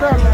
down.